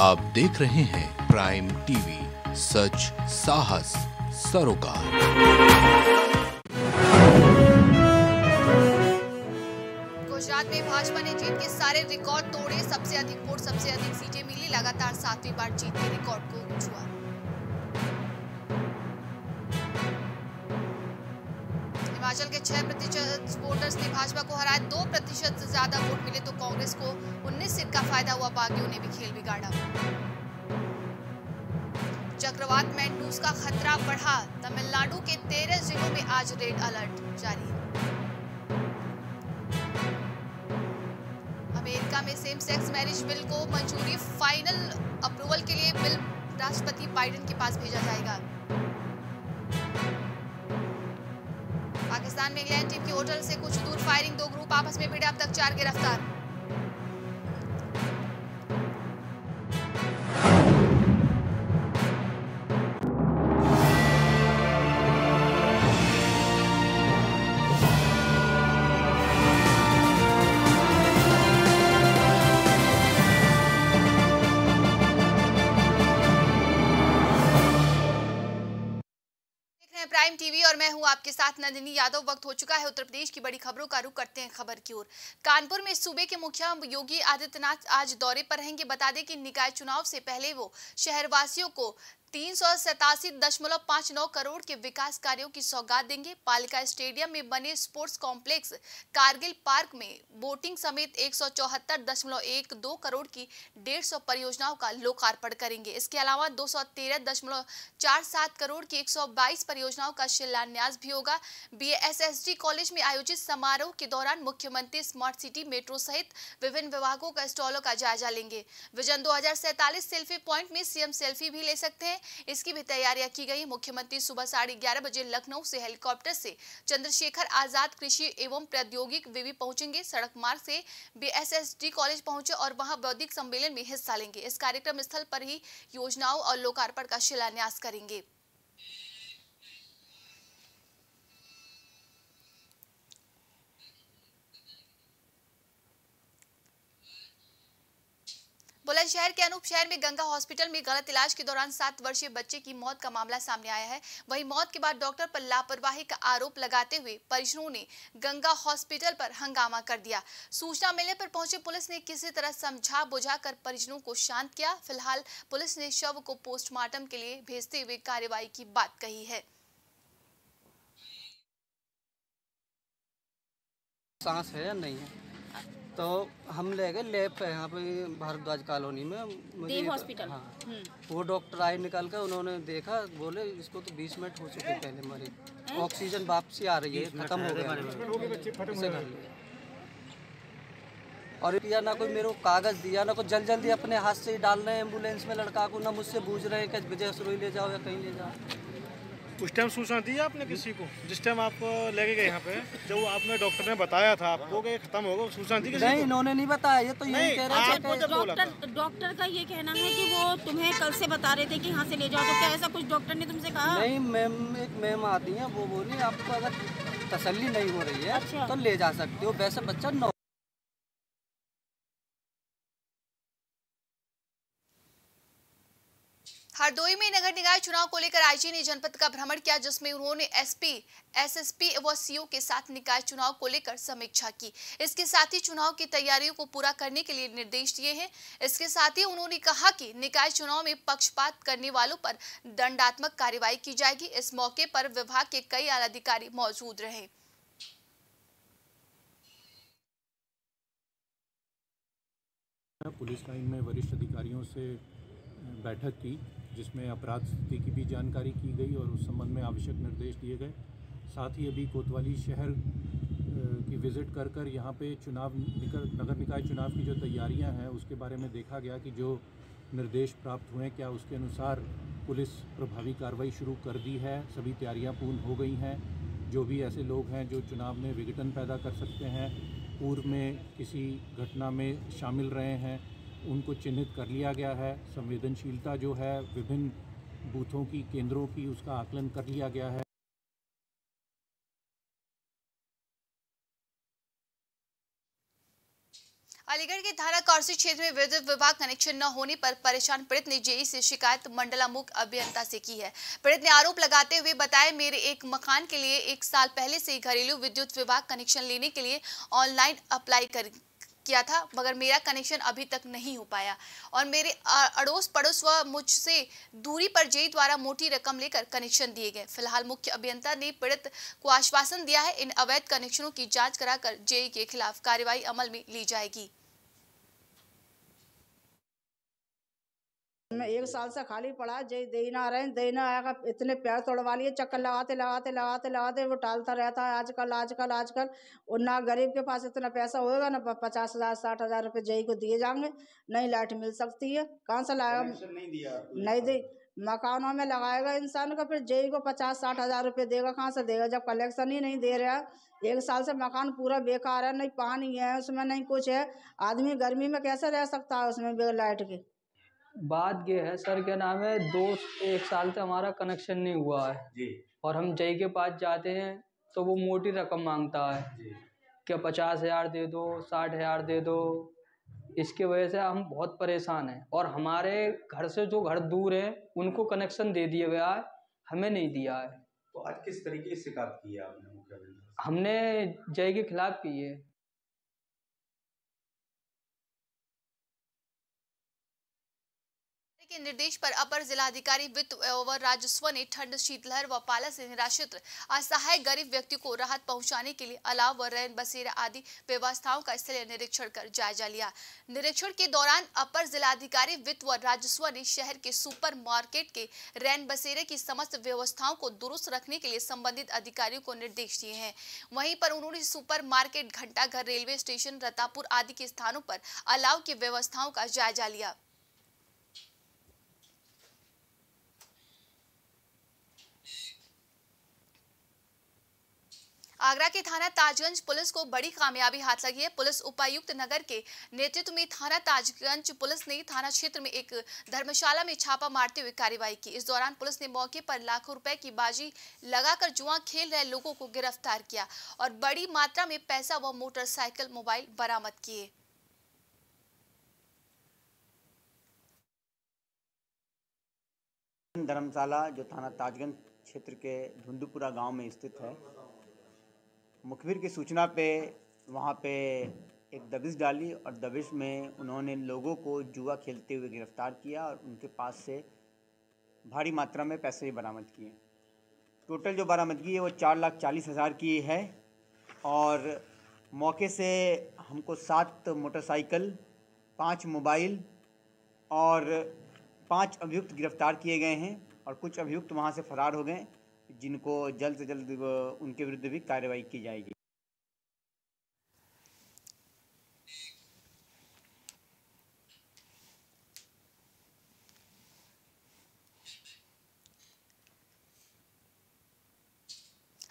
आप देख रहे हैं प्राइम टीवी, सच साहस सरोकार। गुजरात में भाजपा ने जीत के सारे रिकॉर्ड तोड़े, सबसे अधिक वोट, सबसे अधिक सीटें मिली, लगातार सातवीं बार जीत के रिकॉर्ड को छुआ। हिमाचल के 6% वोटर्स ने भाजपा को हराया, 2% से ज्यादा वोट मिले तो कांग्रेस को 19 सीट का फायदा हुआ, बागियों ने भी खेल बिगाड़ा। चक्रवात मैंडूस का खतरा बढ़ा, तमिलनाडु के 13 जिलों में आज रेड अलर्ट जारी। अमेरिका में सेम सेक्स मैरिज बिल को मंजूरी, फाइनल अप्रूवल के लिए बिल राष्ट्रपति बाइडेन के पास भेजा जाएगा। पाकिस्तान में इंग्लैंड टीम की होटल से कुछ दूर फायरिंग, 2 ग्रुप आपस में भिड़े, अब तक 4 गिरफ्तार। प्राइम टीवी और मैं हूं आपके साथ नंदिनी यादव। वक्त हो चुका है उत्तर प्रदेश की बड़ी खबरों का, रुख करते हैं खबर की ओर। कानपुर में सूबे के मुख्यमंत्री योगी आदित्यनाथ आज दौरे पर रहेंगे। बता दें कि निकाय चुनाव से पहले वो शहरवासियों को 387.59 करोड़ के विकास कार्यों की सौगात देंगे। पालिका स्टेडियम में बने स्पोर्ट्स कॉम्प्लेक्स, कारगिल पार्क में बोटिंग समेत 174.12 करोड़ की 150 परियोजनाओं का लोकार्पण करेंगे। इसके अलावा 213.47 करोड़ की 122 परियोजनाओं का शिलान्यास भी होगा। BSSD कॉलेज में आयोजित समारोह के दौरान मुख्यमंत्री स्मार्ट सिटी मेट्रो सहित विभिन्न विभागों का स्टॉलों का जायजा लेंगे। विजन 2047 सेल्फी पॉइंट में CM सेल्फी भी ले सकते हैं, इसकी भी तैयारियां की गई। मुख्यमंत्री सुबह 11:30 बजे लखनऊ से हेलीकॉप्टर से चंद्रशेखर आजाद कृषि एवं प्रौद्योगिकी विवि पहुंचेंगे। सड़क मार्ग से BSSD कॉलेज पहुंचे और वहां बौद्धिक सम्मेलन में हिस्सा लेंगे। इस कार्यक्रम स्थल पर ही योजनाओं और लोकार्पण का शिलान्यास करेंगे। बुलंदशहर के अनूप शहर में गंगा हॉस्पिटल में गलत इलाज के दौरान 7 वर्षीय बच्चे की मौत का मामला सामने आया है। वहीं मौत के बाद डॉक्टर पर लापरवाही का आरोप लगाते हुए परिजनों ने गंगा हॉस्पिटल पर हंगामा कर दिया। सूचना मिलने पर पहुंची पुलिस ने किसी तरह समझा बुझाकर परिजनों को शांत किया। फिलहाल पुलिस ने शव को पोस्टमार्टम के लिए भेजते हुए कार्रवाई की बात कही है। सांस है या नहीं है? तो हम ले गए लैब पे, यहाँ पे भारद्वाज कॉलोनी में मुझे हॉस्पिटल। हाँ, वो डॉक्टर आए निकाल कर, उन्होंने देखा, बोले इसको तो 20 मिनट हो चुके पहले मरीज, ऑक्सीजन वापसी आ रही है, खत्म हो गया। और या ना कोई मेरे को कागज़ दिया, ना कोई, जल्दी अपने हाथ से ही डाल रहे हैं एम्बुलेंस में लड़का को, ना मुझसे पूछ रहे हैं कि विजय सरोई ले जाओ या कहीं ले जाओ। उस टाइम सूचना दी आपने किसी को, जिस टाइम आप लेके गए यहाँ पे, जब आपने डॉक्टर ने बताया था आपको कि खत्म होगा, सूचना दी किसी को? नहीं, इन्होंने नहीं बताया, ये तो यही कह रहे थे। डॉक्टर का ये कहना है कि वो तुम्हें कल से बता रहे थे कि यहाँ से ले जाओ, तो क्या ऐसा कुछ डॉक्टर ने तुमसे कहा? नहीं मैम, एक मैम आती है, वो बोली आपको अगर तसल्ली नहीं हो रही है तो ले जा सकते हो, वैसे बच्चा हरदोई में नगर निकाय चुनाव को लेकर आईजी ने जनपद का भ्रमण किया, जिसमें उन्होंने एसपी, SSP व CO के साथ निकाय चुनाव को लेकर समीक्षा की। इसके साथ ही चुनाव की तैयारियों को पूरा करने के लिए निर्देश दिए हैं। इसके साथ ही उन्होंने कहा कि निकाय चुनाव में पक्षपात करने वालों पर दंडात्मक कार्रवाई की जाएगी। इस मौके पर विभाग के कई आलाधिकारी मौजूद रहे। पुलिस लाइन में वरिष्ठ अधिकारियों से बैठक की, जिसमें अपराध स्थिति की भी जानकारी की गई और उस संबंध में आवश्यक निर्देश दिए गए। साथ ही अभी कोतवाली शहर की विज़िट कर यहाँ पे नगर निकाय चुनाव की जो तैयारियां हैं उसके बारे में देखा गया कि जो निर्देश प्राप्त हुए क्या उसके अनुसार पुलिस प्रभावी कार्रवाई शुरू कर दी है, सभी तैयारियां पूर्ण हो गई हैं। जो भी ऐसे लोग हैं जो चुनाव में विघटन पैदा कर सकते हैं, पूर्व में किसी घटना में शामिल रहे हैं, उनको चिन्हित कर लिया गया है। संवेदनशीलता जो है विभिन्न बूथों की, केंद्रों की, उसका आकलन कर लिया गया है। अलीगढ़ के थाना कौरसी क्षेत्र में विद्युत विभाग कनेक्शन न होने पर परेशान पीड़ित ने जेई से शिकायत मंडलामुख्य अभियंता से की है। पीड़ित ने आरोप लगाते हुए बताया, मेरे एक मकान के लिए 1 साल पहले से ही घरेलू विद्युत विभाग कनेक्शन लेने के लिए ऑनलाइन अप्लाई किया था, मगर मेरा कनेक्शन अभी तक नहीं हो पाया और मेरे अड़ोस पड़ोस व मुझसे दूरी पर जेई द्वारा मोटी रकम लेकर कनेक्शन दिए गए। फिलहाल मुख्य अभियंता ने पीड़ित को आश्वासन दिया है इन अवैध कनेक्शनों की जांच कराकर जेई के खिलाफ कार्रवाई अमल में ली जाएगी। मैं 1 साल से खाली पड़ा, जेई दे ना रहे, दे ना आएगा, इतने पैर तोड़वा लिए, चक्कर लगाते लगाते लगाते लगाते वो टालता रहता है। आजकल और ना गरीब के पास इतना पैसा होगा, ना 50,000 60,000 रुपए जेई को दिए जाएंगे, नहीं लाइट मिल सकती है, कहाँ से लाएगा? नहीं दी, मकानों में लगाएगा इंसान का, फिर जेई को 50-60 हजार रुपये देगा, कहाँ से देगा जब कलेक्शन ही नहीं दे रहा है। 1 साल से मकान पूरा बेकार है, नहीं पानी है उसमें, नहीं कुछ है, आदमी गर्मी में कैसे रह सकता है उसमें बगैर लाइट के? बात ये है सर, क्या नाम है, 1 साल से हमारा कनेक्शन नहीं हुआ है जी। और हम जेई के पास जाते हैं तो वो मोटी रकम मांगता है कि 50,000 दे दो, 60,000 दे दो। इसके वजह से हम बहुत परेशान हैं और हमारे घर से जो घर दूर है उनको कनेक्शन दे दिया गया है, हमें नहीं दिया है। तो आज किस तरीके से शिकायत की है आपने? हमने जेई के खिलाफ की है। के निर्देश पर अपर जिलाधिकारी वित्त एवं राजस्व ने ठंड, शीतलहर व पाला से निराश्रित असहाय गरीब व्यक्ति को राहत पहुंचाने के लिए अलाव व रैन बसेरा आदि व्यवस्थाओं का स्थलीय निरीक्षण कर जायजा लिया। निरीक्षण के दौरान अपर जिलाधिकारी वित्त व राजस्व ने शहर के सुपर मार्केट के रैन बसेरे की समस्त व्यवस्थाओं को दुरुस्त रखने के लिए संबंधित अधिकारियों को निर्देश दिए हैं। वहीं पर उन्होंने सुपर मार्केट, घंटाघर, रेलवे स्टेशन, रतापुर आदि के स्थानों पर अलाव की व्यवस्थाओं का जायजा लिया। आगरा के थाना ताजगंज पुलिस को बड़ी कामयाबी हाथ लगी है। पुलिस उपायुक्त नगर के नेतृत्व में थाना ताजगंज पुलिस ने थाना क्षेत्र में एक धर्मशाला में छापा मारते हुए कार्रवाई की। इस दौरान पुलिस ने मौके पर लाखों रुपए की बाजी लगाकर जुआ खेल रहे लोगों को गिरफ्तार किया और बड़ी मात्रा में पैसा व मोटरसाइकिल, मोबाइल बरामद किए। धर्मशाला जो थाना ताजगंज क्षेत्र के धुंधुपुरा गाँव में स्थित है, मुखबिर की सूचना पे वहाँ पे एक दबिश डाली और दबिश में उन्होंने लोगों को जुआ खेलते हुए गिरफ्तार किया और उनके पास से भारी मात्रा में पैसे भी बरामद किए। टोटल जो बरामदगी है वो 4,40,000 की है और मौके से हमको 7 मोटरसाइकिल, 5 मोबाइल और 5 अभियुक्त गिरफ्तार किए गए हैं और कुछ अभियुक्त वहाँ से फरार हो गए, जिनको जल्द से जल्द उनके विरुद्ध भी कार्रवाई की जाएगी।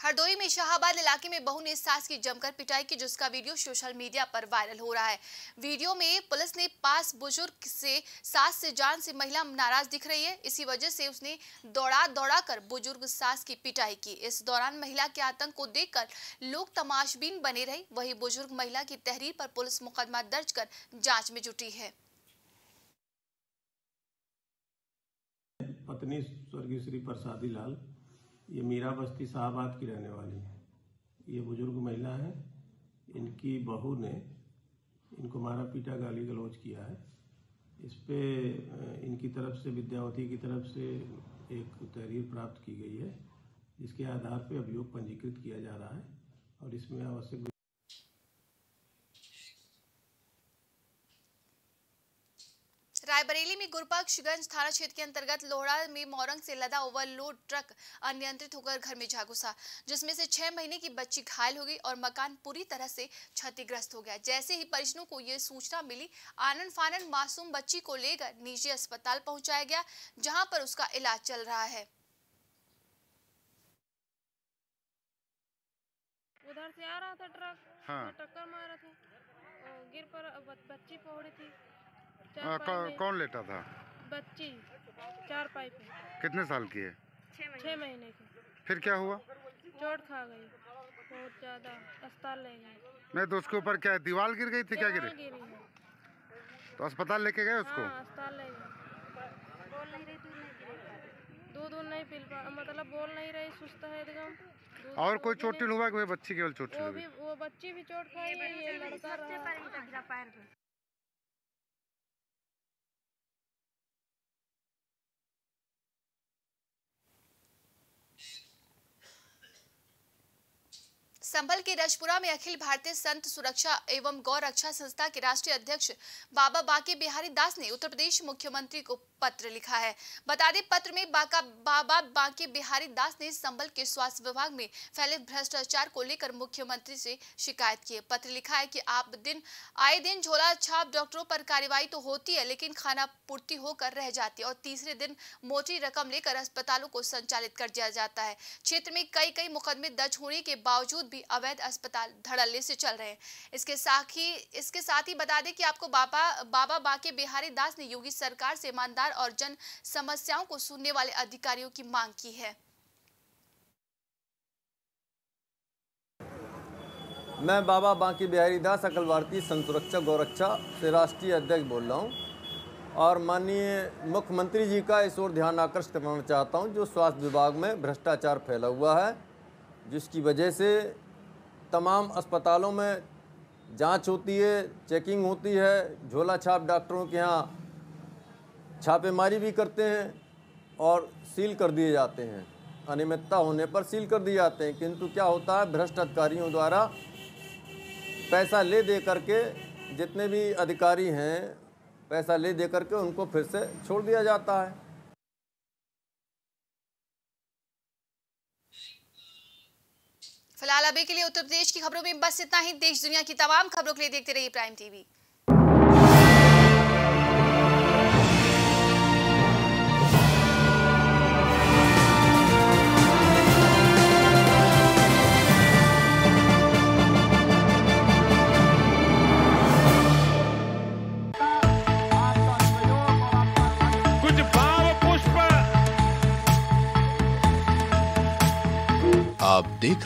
हरदोई में शाहाबाद इलाके में बहू ने सास की जमकर पिटाई की, जिसका वीडियो सोशल मीडिया पर वायरल हो रहा है। वीडियो में पुलिस ने पास बुजुर्ग से सास से जान से महिला नाराज दिख रही है, इसी वजह से उसने दौड़ा कर बुजुर्ग सास की पिटाई की। इस दौरान महिला के आतंक को देखकर लोग तमाशबीन बने रहे। वहीं बुजुर्ग महिला की तहरीर पर पुलिस मुकदमा दर्ज कर जाँच में जुटी है। पत्नी स्वर्गीय श्री प्रसादी लाल, ये मीरा बस्ती शाहबाद की रहने वाली है, ये बुजुर्ग महिला है, इनकी बहू ने इनको मारा पीटा, गाली गलौज किया है। इस पे इनकी तरफ से, विद्यावती की तरफ से एक तहरीर प्राप्त की गई है, जिसके आधार पे अभियोग पंजीकृत किया जा रहा है और इसमें आवश्यक रायबरेली में गुरबख्शगंज थाना क्षेत्र के अंतर्गत लोहड़ा में मोरंग से लदा ओवरलोड ट्रक अनियंत्रित होकर घर में जा घुसा, जिसमें से 6 महीने की बच्ची घायल हो गई और मकान पूरी तरह से क्षतिग्रस्त हो गया। जैसे ही परिजनों को ये सूचना मिली, आनन फानन मासूम बच्ची को लेकर निजी अस्पताल पहुंचाया गया, जहां पर उसका इलाज चल रहा है। उधर से आ रहा था ट्रक, टक्कर मारा था, गिर पर बच्ची पड़ी थी। कौन लेटा था? बच्ची चारपाई पे। कितने साल की है? 6 महीने की। फिर क्या हुआ? चोट खा गई। बहुत ज्यादा अस्पताल ले गए। नहीं तो उसके ऊपर क्या दीवार गिर गई थी? क्या गिरी? तो अस्पताल लेके गए उसको? हाँ, अस्पताल ले गए। बोल नहीं रही, दूध नहीं पी पा, मतलब बोल नहीं रही, सुस्त है एकदम। और कोई चोटिल हुआ? कोई बच्ची केवल चोटिल हुई? वो बच्ची भी चोट खाई है, लड़का रहा पैर पे। संभल के रजपुरा में अखिल भारतीय संत सुरक्षा एवं गौ रक्षा संस्था के राष्ट्रीय अध्यक्ष बाबा बांके बिहारी दास ने उत्तर प्रदेश मुख्यमंत्री को पत्र लिखा है। बता दें, पत्र में बाबा बांके बिहारी दास ने संभल के स्वास्थ्य विभाग में फैले भ्रष्टाचार को लेकर मुख्यमंत्री से शिकायत की है। पत्र लिखा है कि आप आए दिन झोला छाप डॉक्टरों पर कार्रवाई तो होती है, लेकिन खाना पूर्ति होकर रह जाती है और तीसरे दिन मोटी रकम लेकर अस्पतालों को संचालित कर दिया जाता है। क्षेत्र में कई मुकदमे दर्ज होने के बावजूद भी अवैध अस्पताल धड़ल्ले से चल रहे हैं। इसके साथ ही बता दें कि आपको बाबा बांके बिहारी दास ने योगी सरकार से ईमानदार और जन समस्याओं को सुनने वाले अधिकारियों की मांग की है। मैं बाबा बांके बिहारी दास अखिल भारतीय संत सुरक्षा गौरक्षा से राष्ट्रीय अध्यक्ष बोल रहा हूं और माननीय मुख्यमंत्री जी का इस ओर ध्यान आकर्षित करना चाहता हूं। जो स्वास्थ्य विभाग में भ्रष्टाचार फैला हुआ है, जिसकी वजह से तमाम अस्पतालों में जांच होती है, चेकिंग होती है, झोला छाप डॉक्टरों के यहाँ छापेमारी भी करते हैं और सील कर दिए जाते हैं, अनियमितता होने पर सील कर दिए जाते हैं। किंतु क्या होता है, भ्रष्ट अधिकारियों द्वारा पैसा ले दे करके जितने भी अधिकारी हैं, पैसा ले दे करके उनको फिर से छोड़ दिया जाता है। फिलहाल अभी के लिए उत्तर प्रदेश की खबरों में बस इतना ही। देश दुनिया की तमाम खबरों के लिए देखते रहिए प्राइम टीवी। आप देख